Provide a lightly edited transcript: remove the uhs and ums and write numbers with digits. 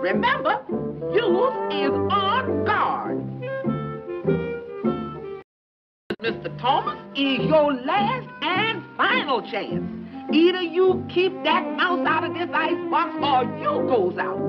Remember, youth is on guard. Mr. Thomas is your last and final chance. Either you keep that mouse out of this icebox or you goes out.